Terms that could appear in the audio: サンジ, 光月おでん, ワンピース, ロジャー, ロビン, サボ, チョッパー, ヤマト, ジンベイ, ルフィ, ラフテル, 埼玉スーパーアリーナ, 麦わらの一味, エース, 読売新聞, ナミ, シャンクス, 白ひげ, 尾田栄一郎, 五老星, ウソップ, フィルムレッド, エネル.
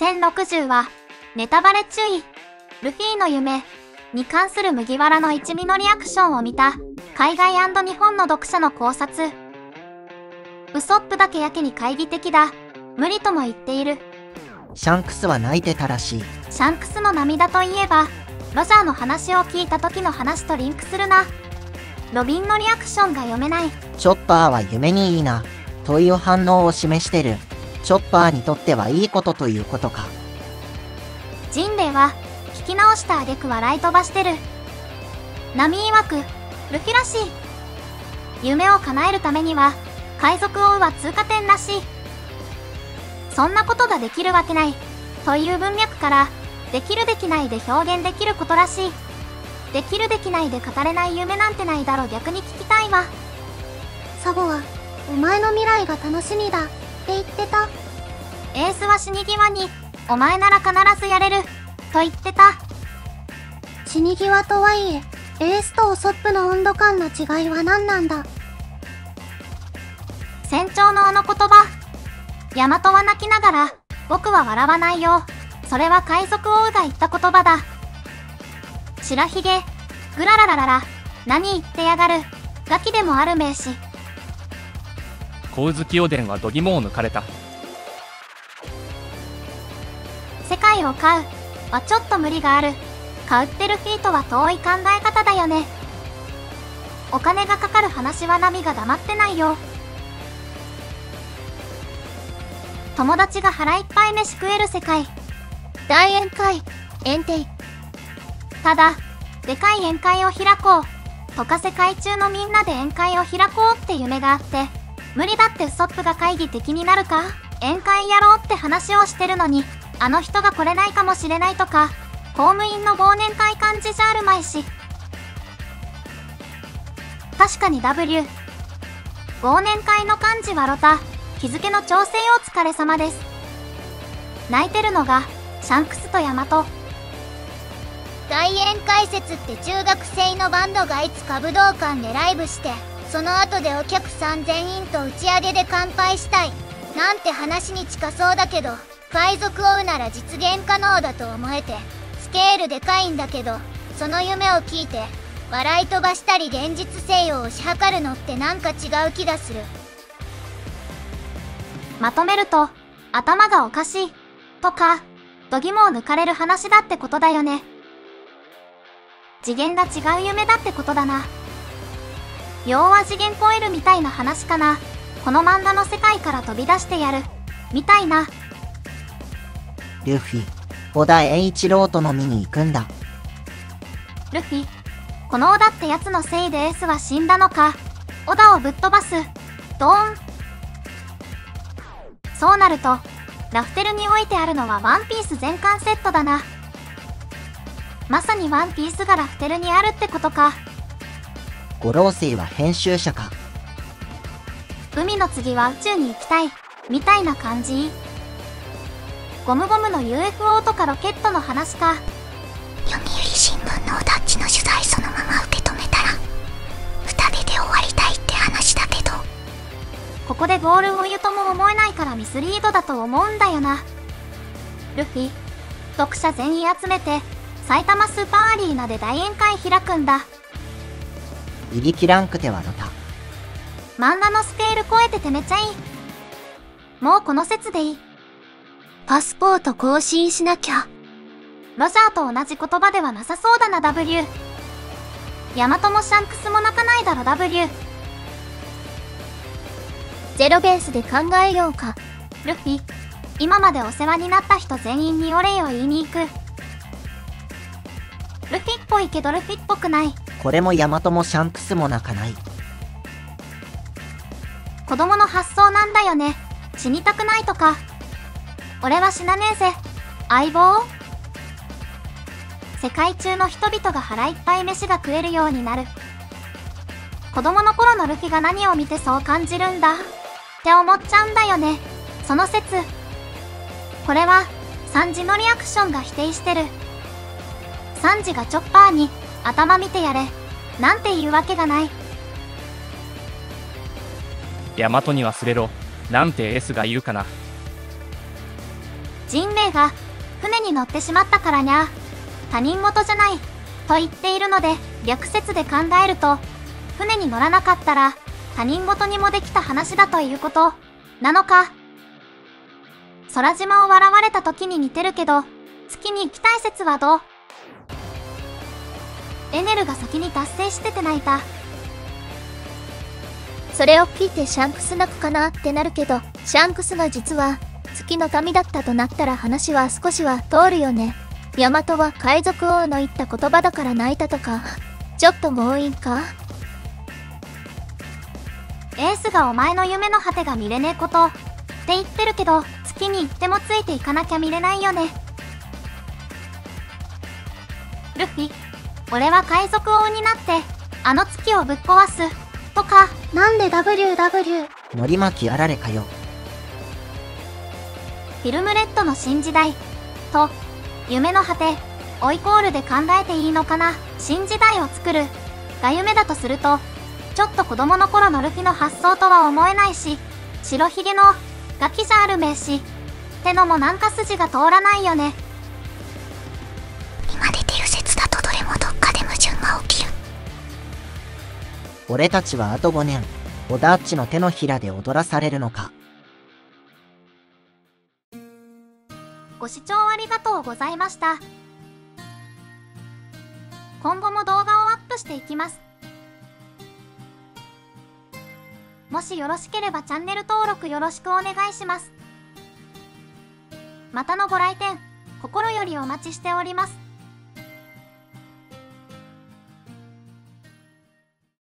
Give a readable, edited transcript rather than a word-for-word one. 1060は、ネタバレ注意。ルフィの夢に関する麦わらの一味のリアクションを見た、海外&日本の読者の考察。ウソップだけやけに懐疑的だ。無理とも言っている。シャンクスは泣いてたらしい。シャンクスの涙といえば、ロジャーの話を聞いた時の話とリンクするな。ロビンのリアクションが読めない。チョッパーは夢にいいな、という反応を示してる。チョッパーにとってはいいことということか。ジンベイは、聞き直した挙句笑い飛ばしてる。ナミ曰く、ルフィらしい。夢を叶えるためには、海賊王は通過点らしい。そんなことができるわけない、という文脈から、できるできないで表現できることらしい。できるできないで語れない夢なんてないだろ、逆に聞きたいわ。サボは、お前の未来が楽しみだ、って言ってた。エースは死に際に、お前なら必ずやれる、と言ってた。死に際とはいえ、エースとウソップの温度感の違いは何なんだ。船長のあの言葉。ヤマトは泣きながら、僕は笑わないよ。それは海賊王が言った言葉だ。白ひげ、グラララララ、何言ってやがる、ガキでもある名詞。光月おでんは度肝を抜かれた。世界を買うはちょっと無理がある。買うってルフィとは遠い考え方だよね。お金がかかる話はナミが黙ってないよ。友達が腹いっぱい飯食える世界。大宴会、宴定。ただ、でかい宴会を開こう。とか世界中のみんなで宴会を開こうって夢があって、無理だってウソップが会議的になるか、宴会やろうって話をしてるのに、あの人が来れないかもしれないとか、公務員の忘年会感じじゃあるまいし。確かに W。忘年会の漢字はロタ。日付の調整お疲れ様です。泣いてるのが、シャンクスとヤマト。大宴会説って中学生のバンドがいつか武道館でライブして、その後でお客さん全員と打ち上げで乾杯したい。なんて話に近そうだけど、海賊王なら実現可能だと思えて、スケールでかいんだけど、その夢を聞いて笑い飛ばしたり現実性を推し量るのってなんか違う気がする。まとめると、頭がおかしいとか度肝を抜かれる話だってことだよね。次元が違う夢だってことだな。要は次元超えるみたいな話かな。この漫画の世界から飛び出してやるみたいな。ルフィ、尾田栄一郎と飲みに行くんだ。ルフィ、この尾田ってやつのせいでエースは死んだのか。尾田をぶっ飛ばす。ドーン。そうなると、ラフテルに置いてあるのはワンピース全巻セットだな。まさにワンピースがラフテルにあるってことか。五老星は編集者か。海の次は宇宙に行きたい、みたいな感じ。ゴムゴムの UFO とかロケットの話か。読売新聞のオダッチの取材そのまま受け止めたら、二人で終わりたいって話だけど。ここでボールを言うとも思えないからミスリードだと思うんだよな。ルフィ、読者全員集めて、埼玉スーパーアリーナで大宴会開くんだ。売り切らんくてはのた。漫画のスケール超えててめちゃいい。もうこの説でいい。パスポート更新しなきゃ。ロジャーと同じ言葉ではなさそうだな、W。ヤマトもシャンクスも泣かないだろ、W。ゼロベースで考えようか。ルフィ、今までお世話になった人全員にお礼を言いに行く。ルフィっぽいけどルフィっぽくない。これもヤマトもシャンクスも泣かない。子供の発想なんだよね。死にたくないとか。俺は死なねえぜ、相棒。世界中の人々が腹いっぱい飯が食えるようになる。子供の頃のルフィが何を見てそう感じるんだって思っちゃうんだよね、その説。これは、サンジのリアクションが否定してる。サンジがチョッパーに、頭見てやれ、なんて言うわけがない。ヤマトに忘れろ、なんてエースが言うかな。人類が船に乗ってしまったからにゃ、他人事じゃないと言っているので、逆説で考えると、船に乗らなかったら他人事にもできた話だということなのか。空島を笑われた時に似てるけど、月に行きたい説はどう？エネルが先に達成してて泣いた。それを聞いてシャンクス泣くかなってなるけど、シャンクスが実は月の民だったとなったら話は少しは通るよね。ヤマトは海賊王の言った言葉だから泣いたとか、ちょっと強引か。エースがお前の夢の果てが見れねえことって言ってるけど、月に行ってもついていかなきゃ見れないよね。ルフィ、俺は海賊王になってあの月をぶっ壊すとか。なんで WW のり巻きあられかよ。フィルムレッドの新時代と夢の果てをイコールで考えていいのかな。新時代を作るが夢だとすると、ちょっと子供の頃のルフィの発想とは思えないし、白ひげのガキじゃあるめえしってのもなんか筋が通らないよね。俺たちはあと5年、オダッチの手のひらで踊らされるのか。ご視聴ありがとうございました。今後も動画をアップしていきます。もしよろしければチャンネル登録よろしくお願いします。またのご来店、心よりお待ちしております。